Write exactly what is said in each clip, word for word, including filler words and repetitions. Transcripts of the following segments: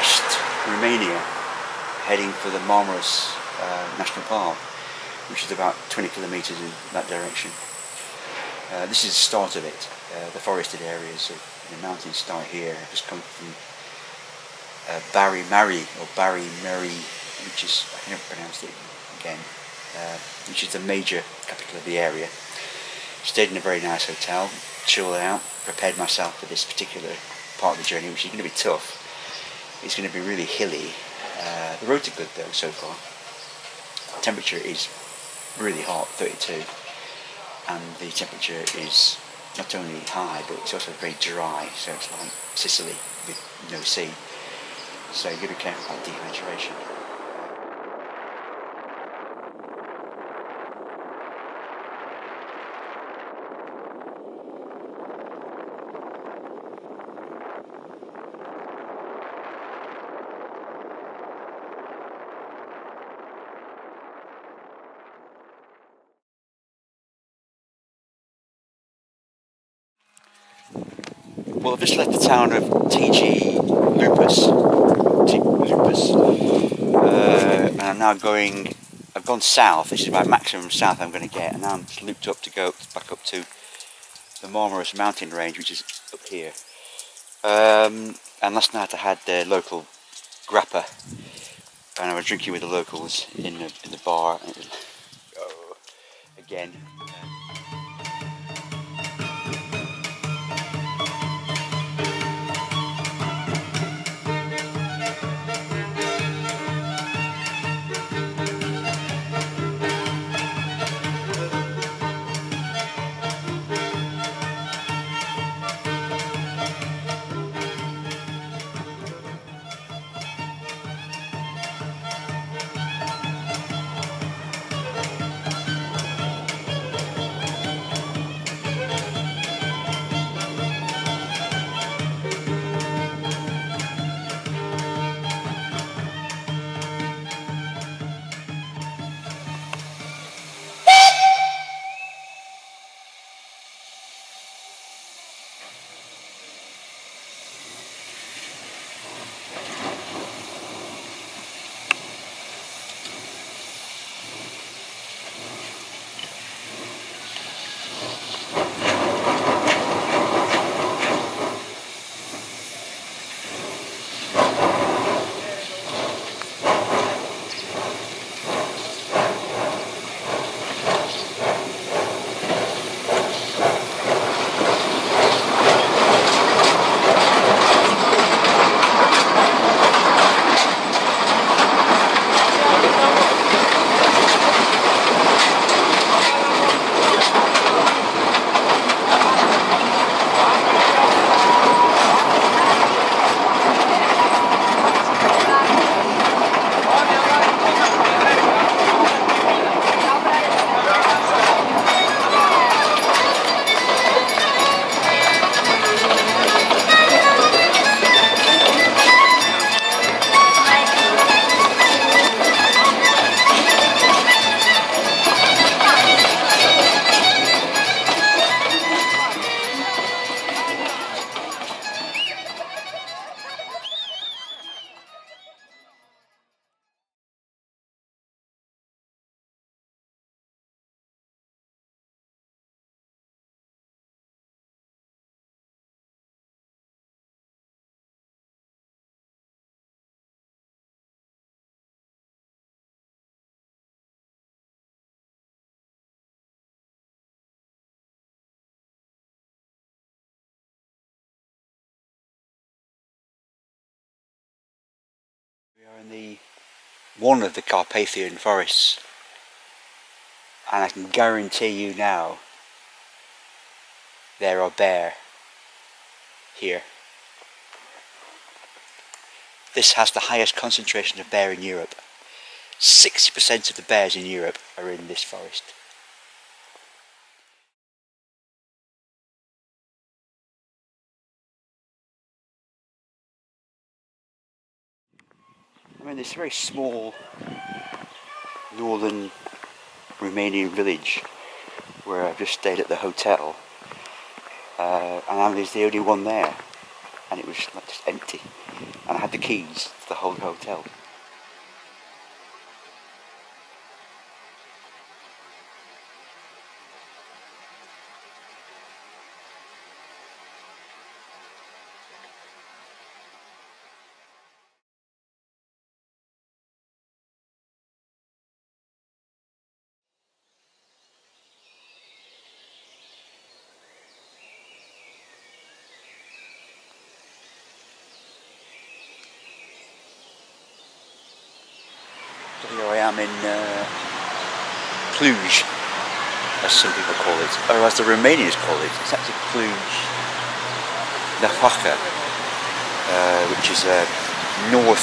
west Romania, heading for the Maramureș uh, National Park, which is about twenty kilometres in that direction. Uh, this is the start of it. Uh, the forested areas of the mountains start here. I've just come from uh, Baia Mare, or Baia Mare, which is, I can never pronounce it again, uh, which is the major capital of the area. Stayed in a very nice hotel, chilled out, prepared myself for this particular part of the journey, which is going to be tough. It's going to be really hilly. Uh, the roads are good though so far. The temperature is really hot, thirty-two, and the temperature is not only high but it's also very dry, so it's like Sicily with no sea. So you've got to be careful about dehydration. Well, I've just left the town of Târgu Lăpuș, uh, and I'm now going, I've gone south. This is my maximum south I'm going to get, and now I'm looped up to go back up to the Maramureș mountain range, which is up here. Um, and last night I had the local grappa, and I was drinking with the locals in the, in the bar, and it was, oh, again. In the one of the Carpathian forests, and I can guarantee you now there are bear here. This has the highest concentration of bear in Europe. sixty percent of the bears in Europe are in this forest. I'm in this very small northern Romanian village where I've just stayed at the hotel, uh, and I was the only one there, and it was like just empty, and I had had the keys to the whole hotel. I'm in uh, Cluj, as some people call it, or as the Romanians call it. It's actually Cluj-Napoca, uh, which is a north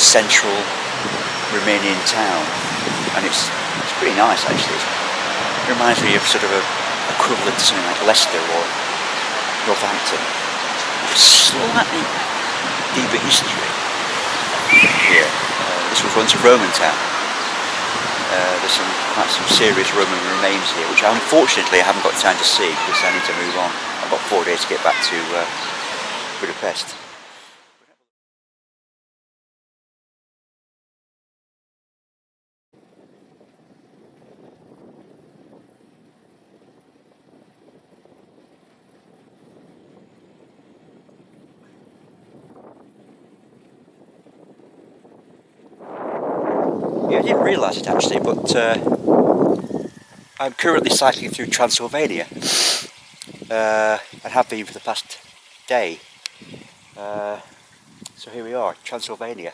central Romanian town, and it's it's pretty nice actually. It reminds me of sort of a equivalent to something like Leicester or Northampton. Slightly deeper history here. This was once a Roman town. Uh, there's some quite some serious Roman remains here, which unfortunately I haven't got time to see because I need to move on. I've got four days to get back to uh, Budapest. Yeah, I didn't realise it actually, but uh, I'm currently cycling through Transylvania uh, and have been for the past day. Uh, so here we are, Transylvania.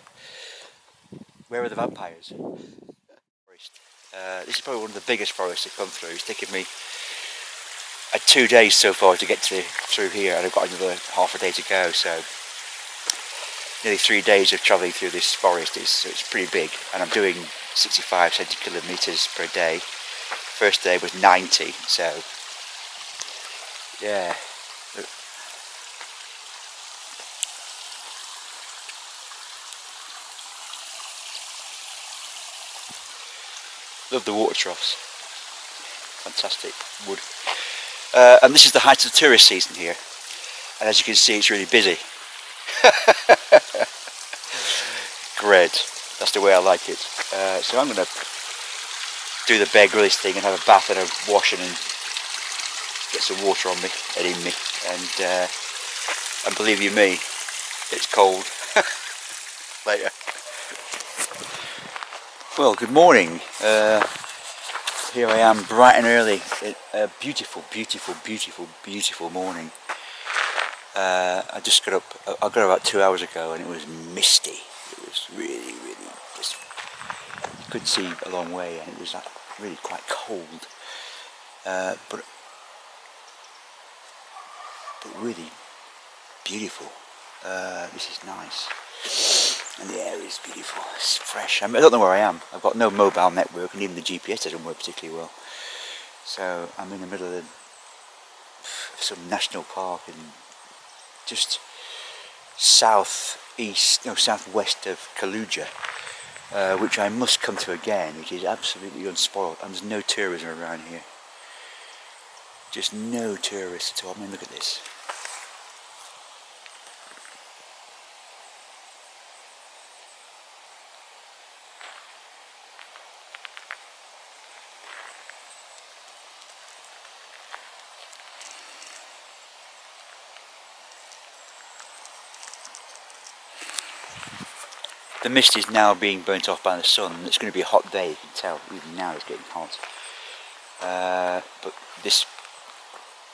Where are the vampires? Uh, this is probably one of the biggest forests I've come through. It's taken me uh, two days so far to get to, through here, and I've got another half a day to go. So nearly three days of travelling through this forest. It's, it's pretty big, and I'm doing sixty-five centikilometres per day. First day was ninety, so yeah. Love the water troughs. Fantastic wood. Uh, and this is the height of the tourist season here, and as you can see, it's really busy. Great, that's the way I like it. Uh, so I'm going to do the Bear Grylls thing and have a bath and a wash and get some water on me and in me, and uh, and believe you me, it's cold. Later. Well, good morning. Uh, here I am, bright and early. It, a beautiful, beautiful, beautiful, beautiful morning. Uh, I just got up, I got up about two hours ago, and it was misty. It was really, really, just, you could see a long way, and it was like, really quite cold, uh, but, but really beautiful. Uh, this is nice, and the air is beautiful, it's fresh. I, mean, I don't know where I am. I've got no mobile network, and even the G P S doesn't work particularly well, so I'm in the middle of some national park, and just south east, no, southwest of Kaluga, uh, which I must come to again, which is absolutely unspoiled. And there's no tourism around here. Just no tourists at all. I mean, look at this. The mist is now being burnt off by the sun, and it's going to be a hot day, you can tell, even now it's getting hot. Uh, but this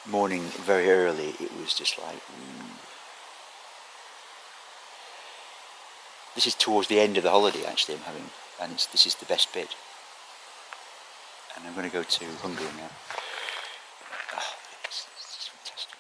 morning, very early, it was just like... Mm. This is towards the end of the holiday, actually, I'm having, and it's, this is the best bit. And I'm going to go to Hungary now. Oh, it's, it's fantastic.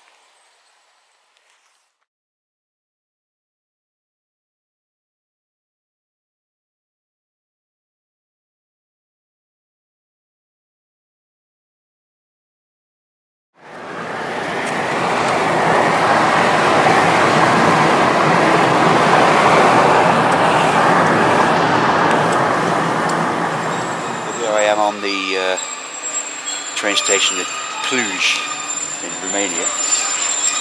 On the uh, train station at Cluj in Romania,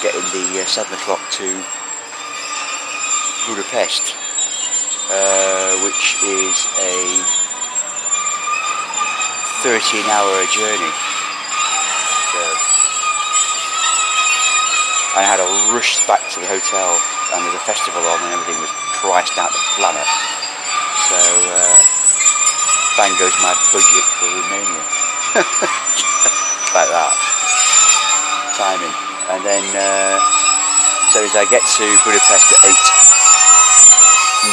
getting the uh, seven o'clock to Budapest, uh, which is a thirteen hour journey. So I had a rush back to the hotel, and there's a festival on and everything was priced out the planet. So uh, bang goes my budget for Romania. Like that. Timing. And then, uh, so as I get to Budapest at eight,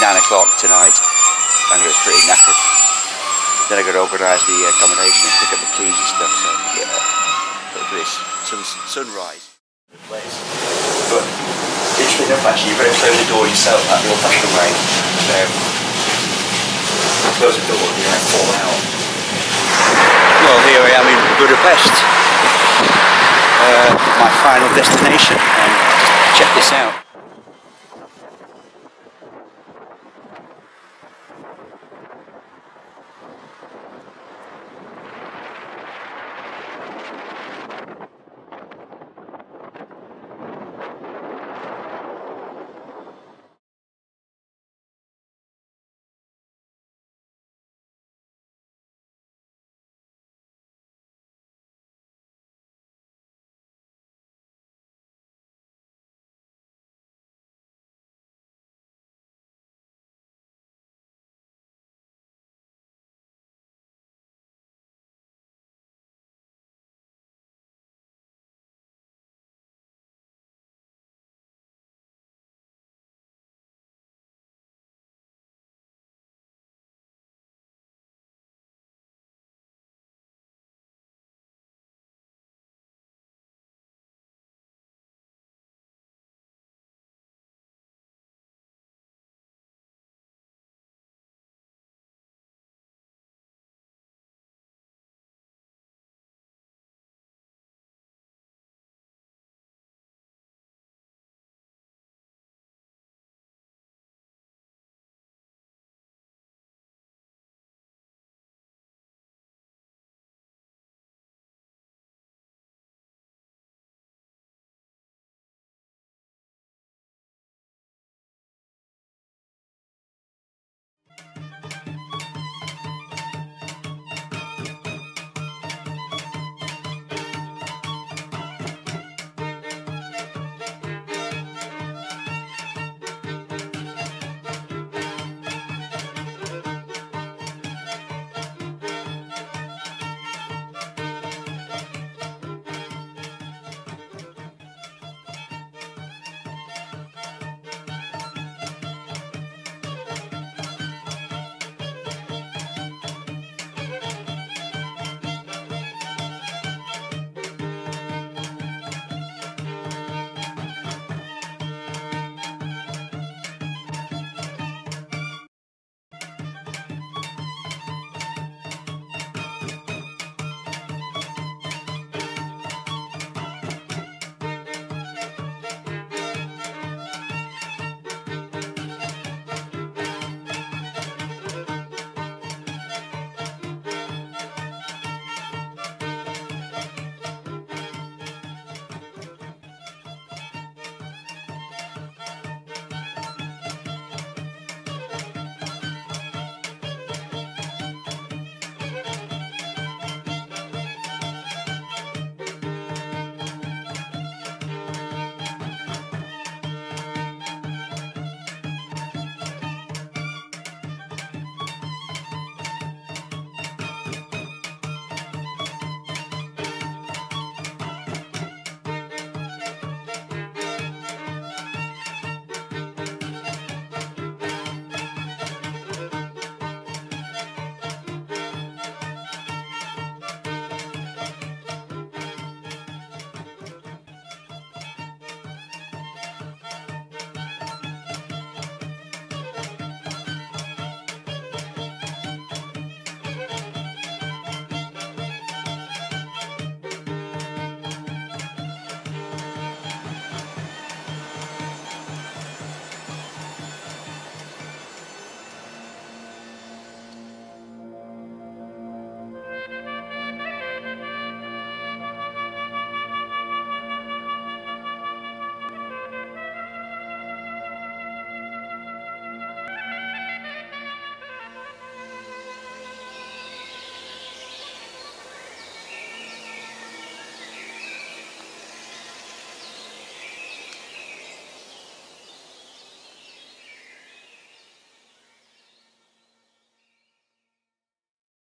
nine o'clock tonight, I'm going to be pretty knackered. Then I've got to organise the accommodation and pick up the keys and stuff, so yeah. Look at this, Sun, sunrise. Place. But interesting enough, actually, you've got to close the door yourself that the old-fashioned way. So, close the door and you might fall out. Well, here I am in Budapest, uh, my final destination, and check this out.